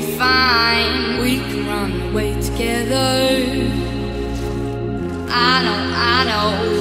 be fine. We can run away together. I know, I know.